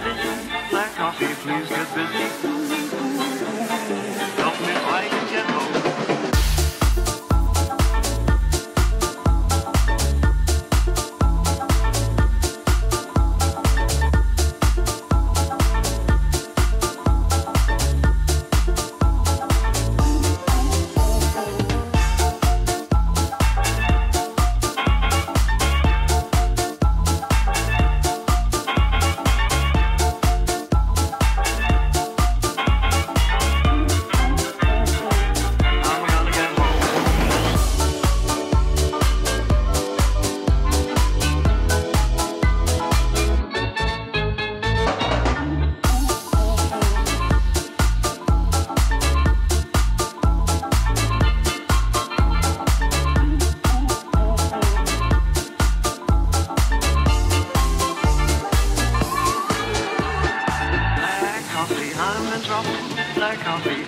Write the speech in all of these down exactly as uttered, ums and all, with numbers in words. television, black coffee, please get busy. Help me if I can get home. Black coffee,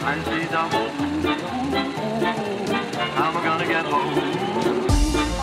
I see double. How am I gonna get home? Black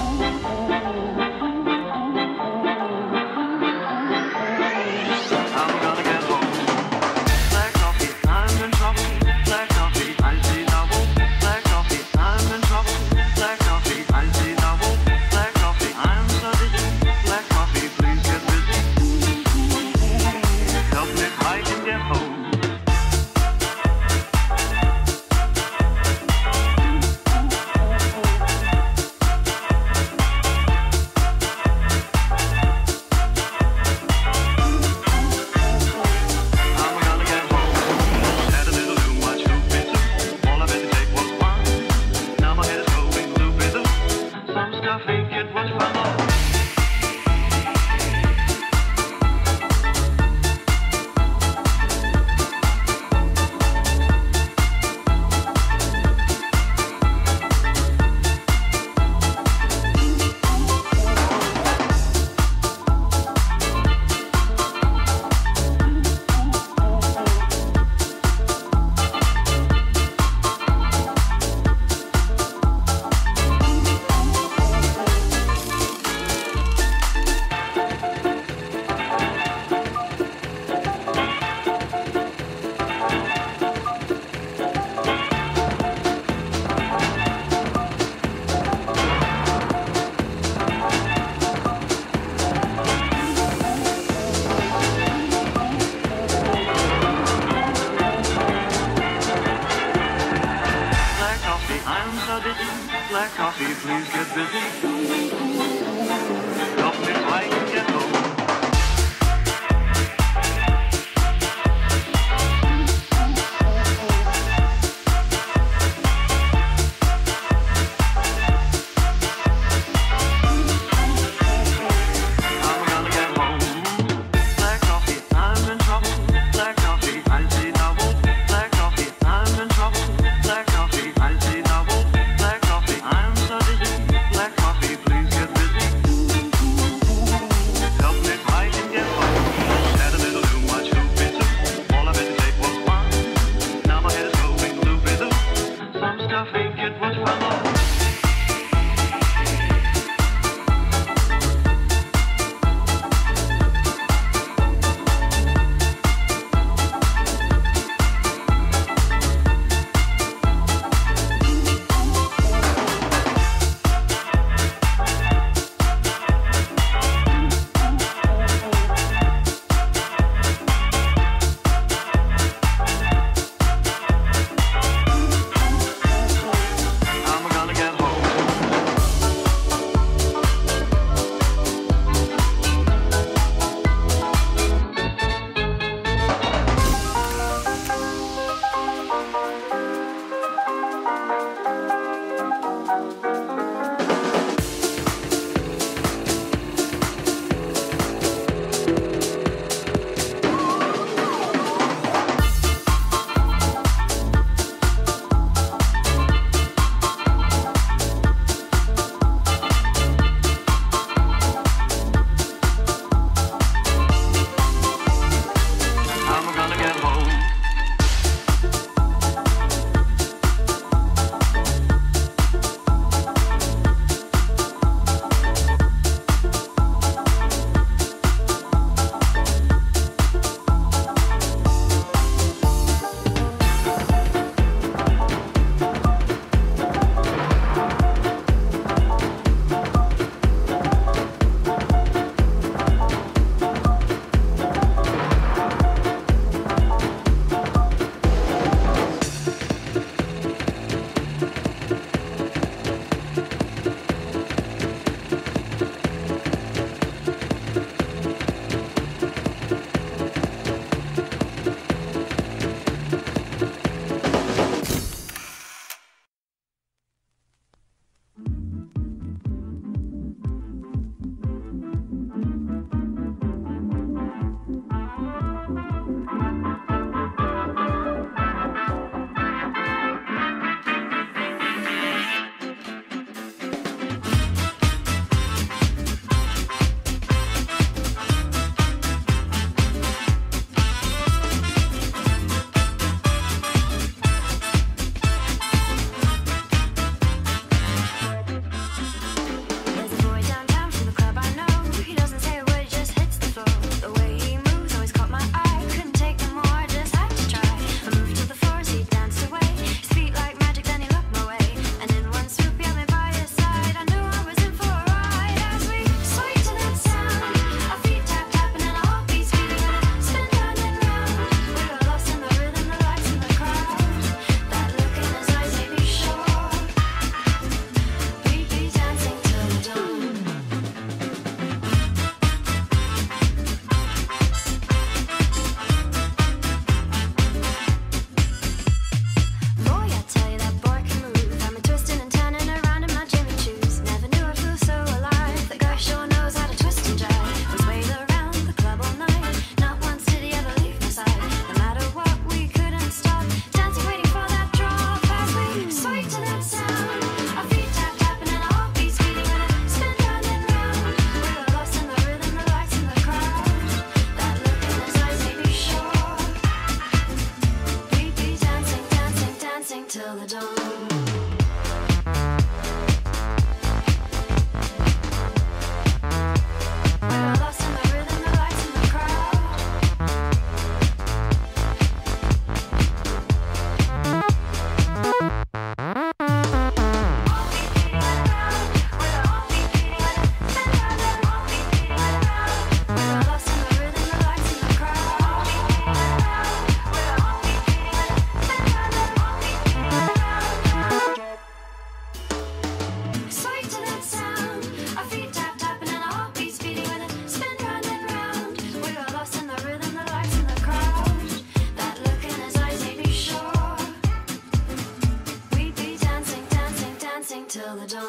coffee, please get busy. Help me if I can get home. till the dawn. Till the dawn.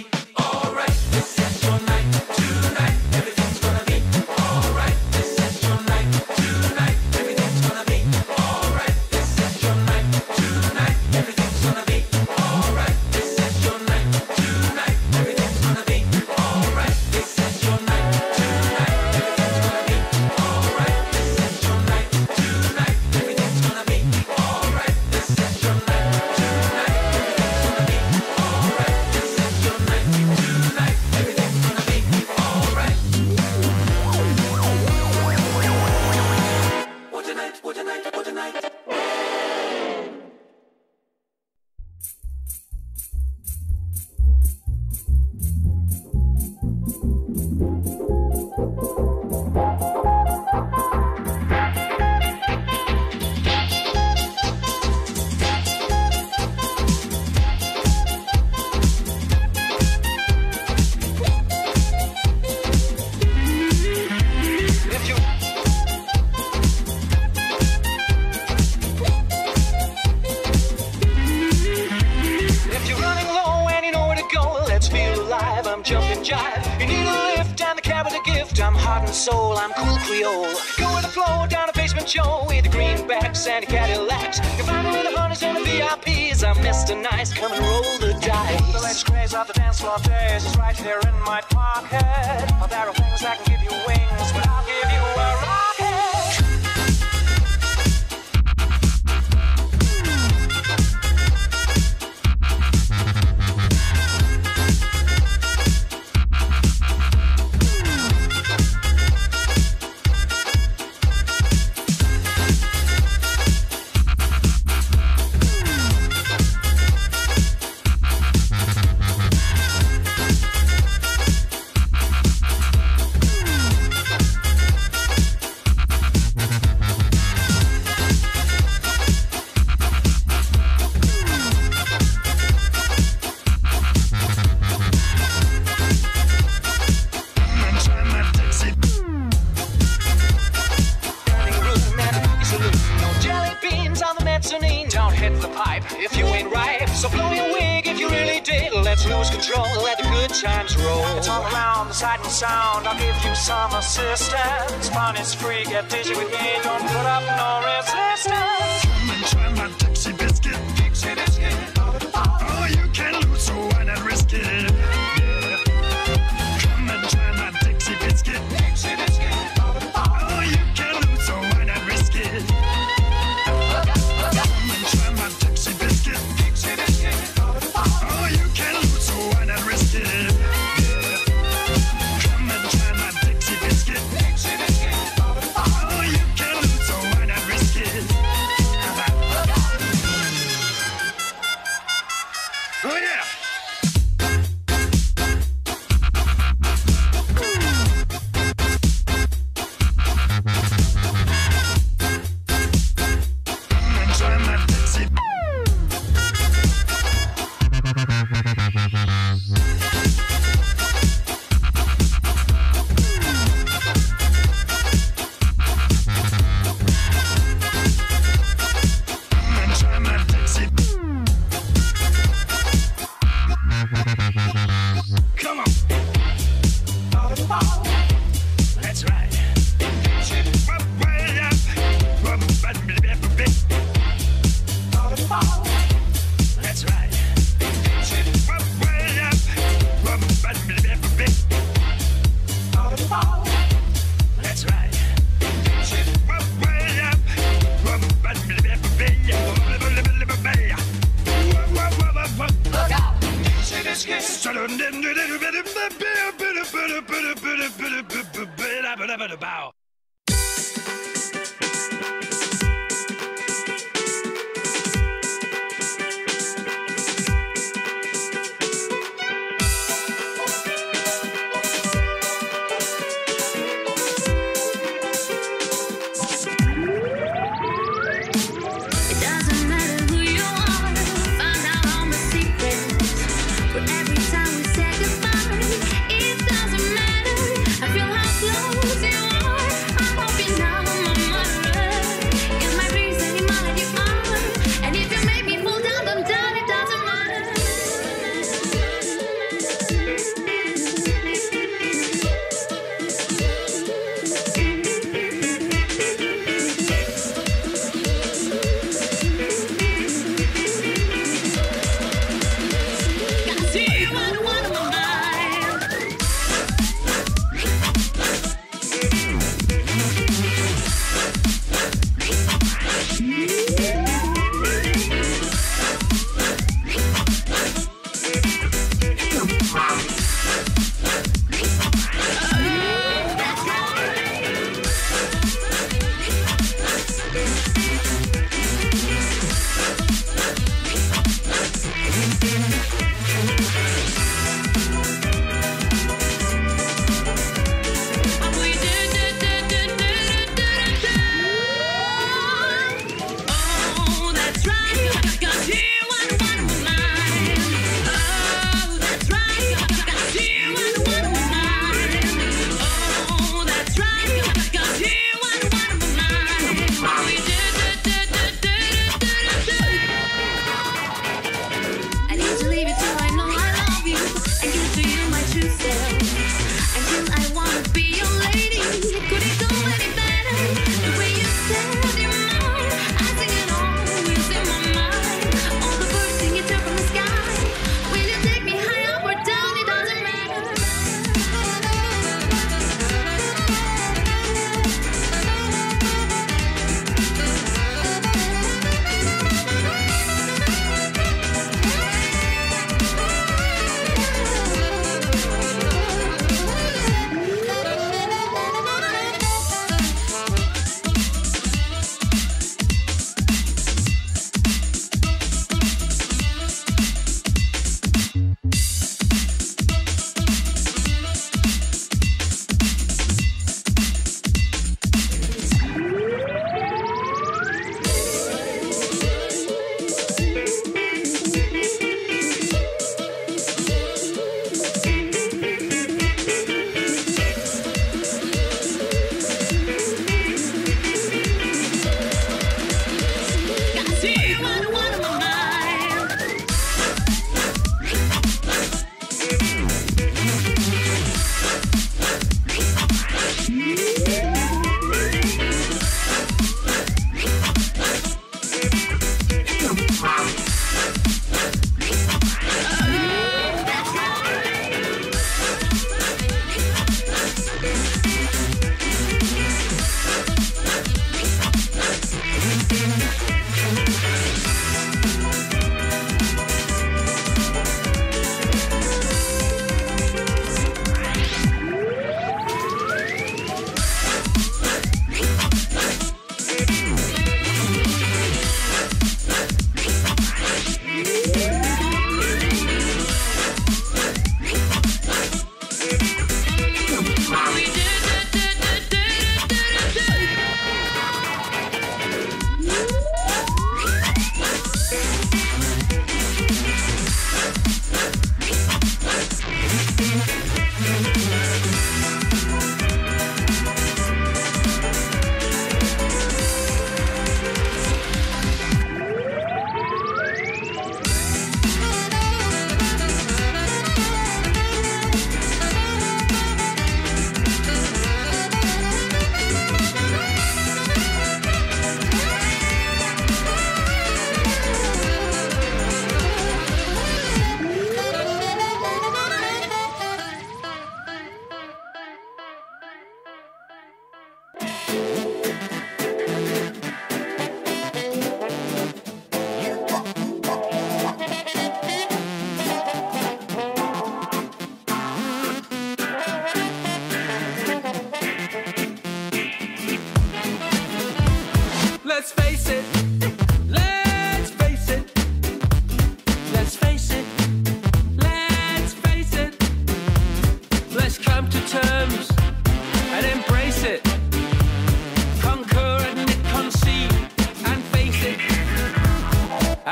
Oh, I'm jumping jive. You need a lift, I'm the cab with a gift. I'm heart and soul, I'm cool Creole. Go with the flow, down the basement show with the greenbacks and the Cadillacs. You find me with the honeys and the V I Ps. I'm Mister Nice, come and roll the dice. The latest craze of the dance floor days is right here in my pocket. There are things I can give you wings, but I'll give you a rocket. Sound, I'll give you some assistance. Fun is free, get dizzy with me. Don't put up no resistance. Come and try my Dixie Biscuit. Dixie Biscuit. Oh, you can lose, so why not risk it? Yeah. Come and try my Dixie Biscuit. Dixie Biscuit. Oh, you can lose, so why not risk it? Come and try my Dixie Biscuit. Dixie Biscuit. Oh, you can lose, so why not risk it? Every time we say goodbye, it doesn't matter. I feel how close you are.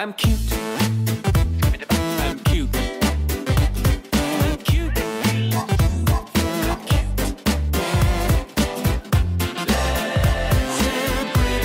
I'm cute. I'm cute. I'm cute. I'm cute. Let's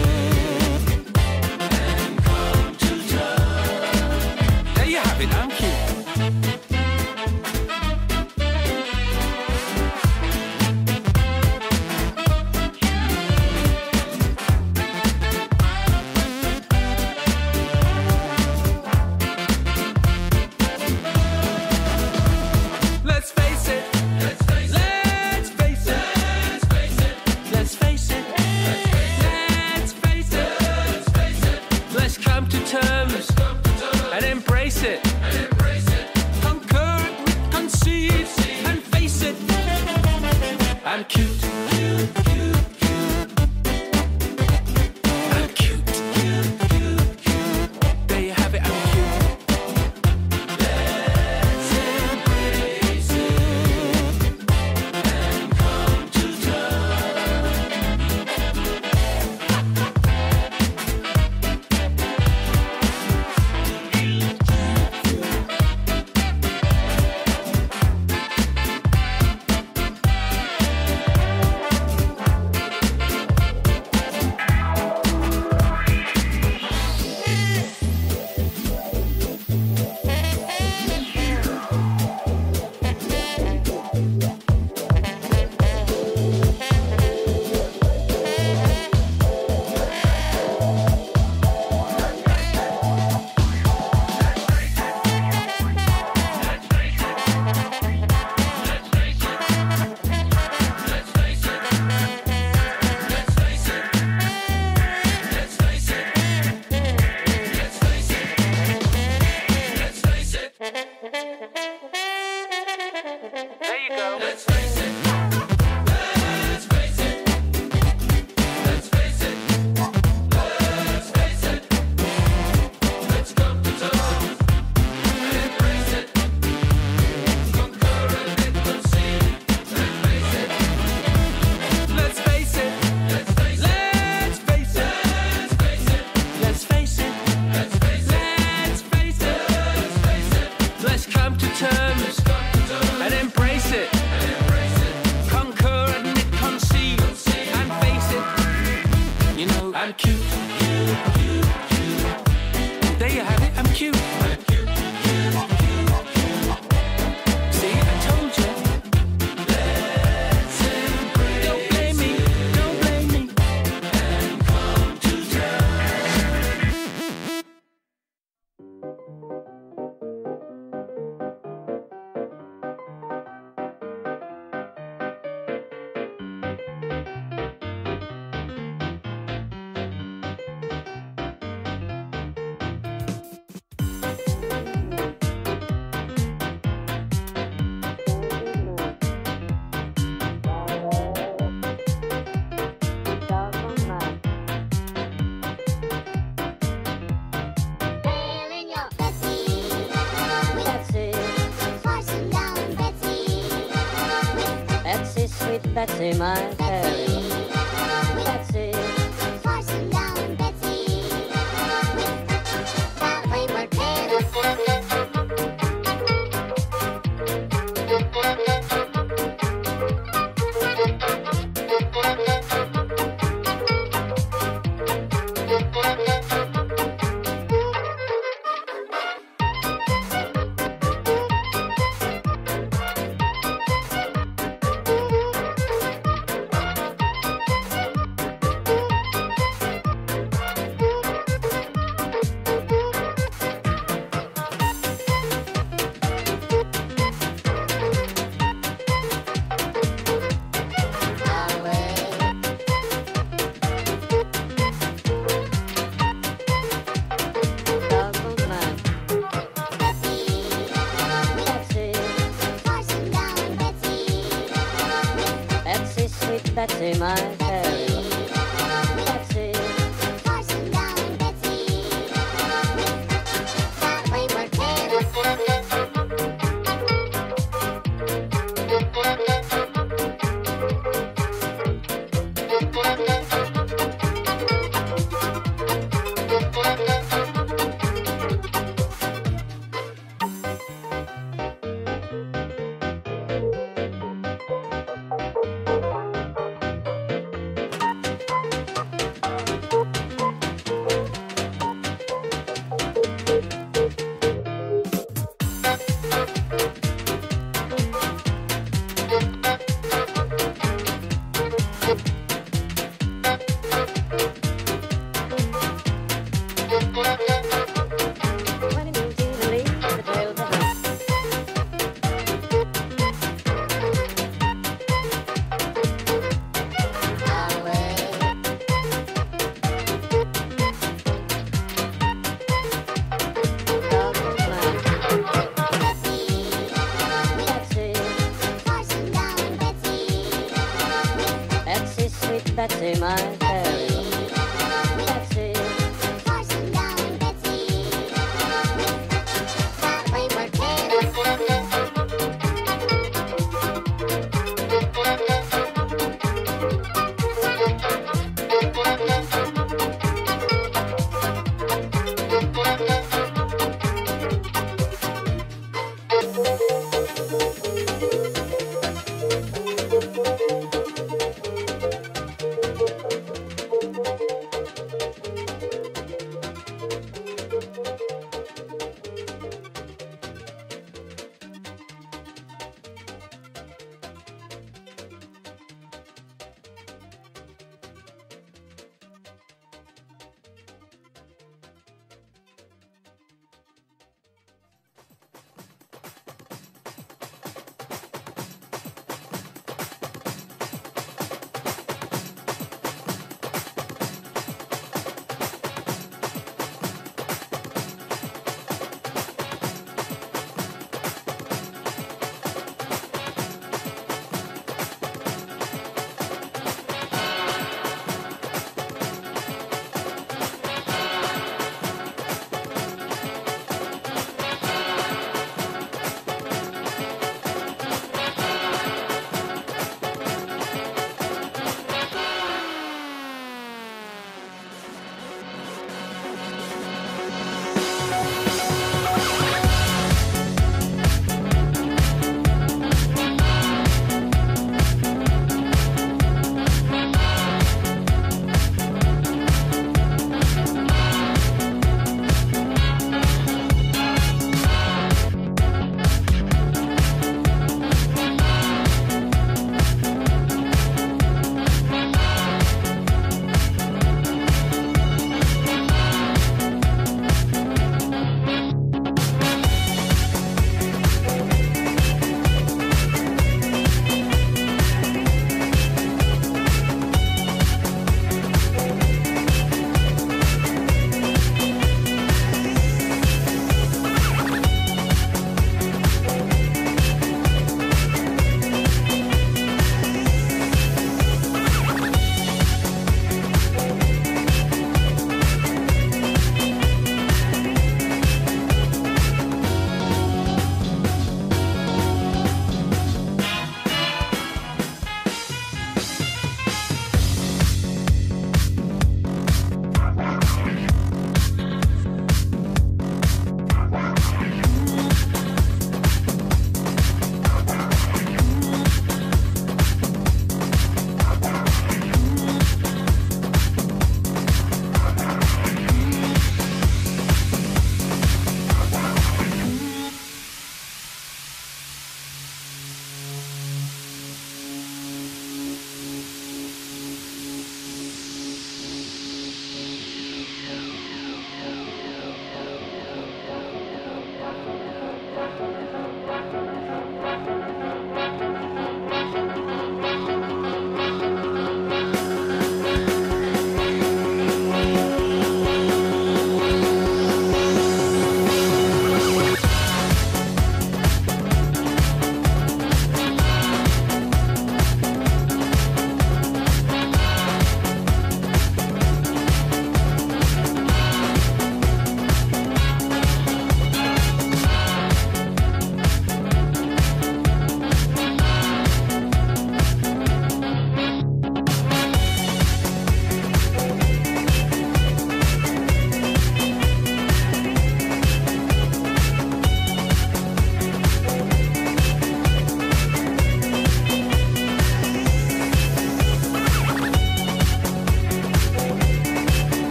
embrace it and come to terms. There you have it. I'm cute. And embrace it. And embrace it. Conquer it, conceive, conceive, and face it. I'm cute. Cute, cute, cute. I'm cute. Cute, cute, cute. There you have it. I'm cute. Let's embrace it and come to terms. Let's face it. Let's face it. Let's face it. Let's face it. Let's come to terms and embrace it. Conquer and conceive and face it. Let's face it. Let's face it. Let's face it. Let's face it. Let's face it. Let's face it. Let's face it. Let's face it. Let's come to terms and embrace it. I'm cute, cute, cute, cute. There you have it, I'm cute. I'm cute, cute, cute, cute. See, I told you. Let's embrace. Don't blame me, don't blame me. And come to terms. Betsy, my fairy. Betsy, force him down, Betsy. With that wayward Betsy, my fairy. Betsy, force him down, Betsy. With that wayward pair. my fairy. Dexter, Carson, Don, and Betsy. That wayward kid.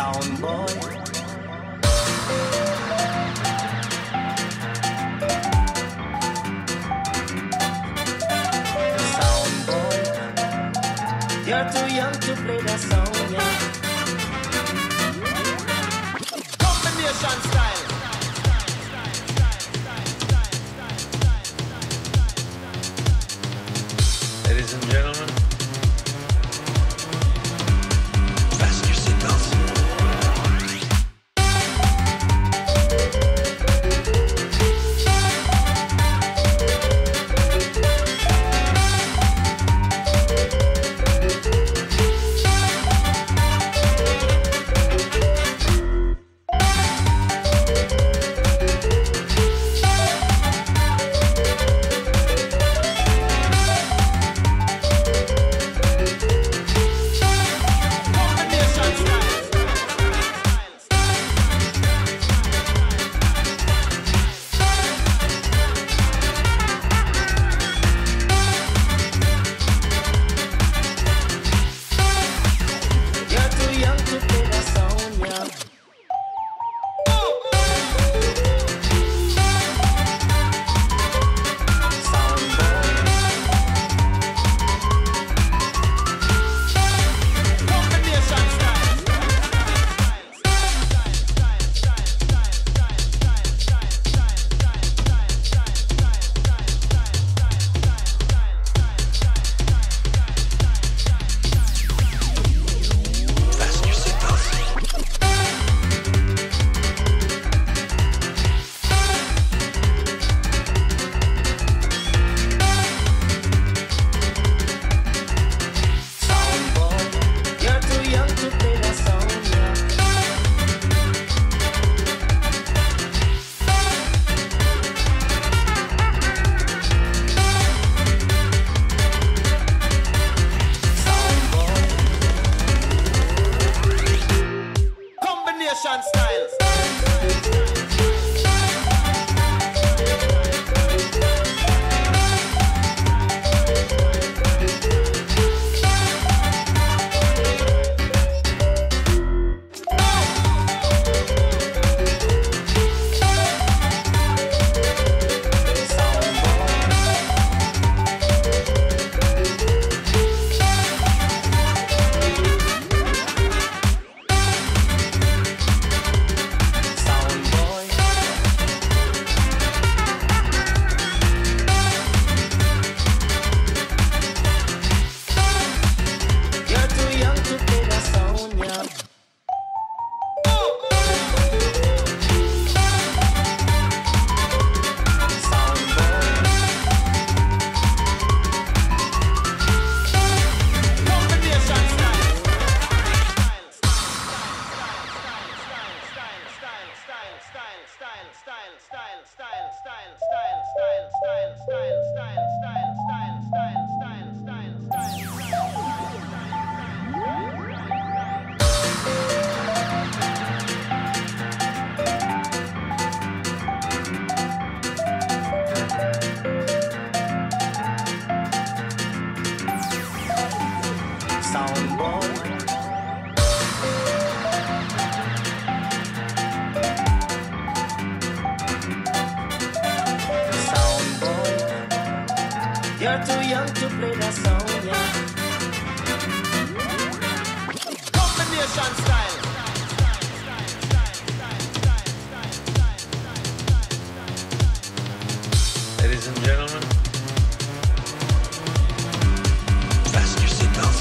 sound boy. You're too young to play that song, yeah. Combination style. Ladies and gentlemen, fasten your seatbelts. You're too young to play that song, yeah. Combination style. Ladies and gentlemen, fasten your seatbelts.